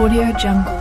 AudioJungle.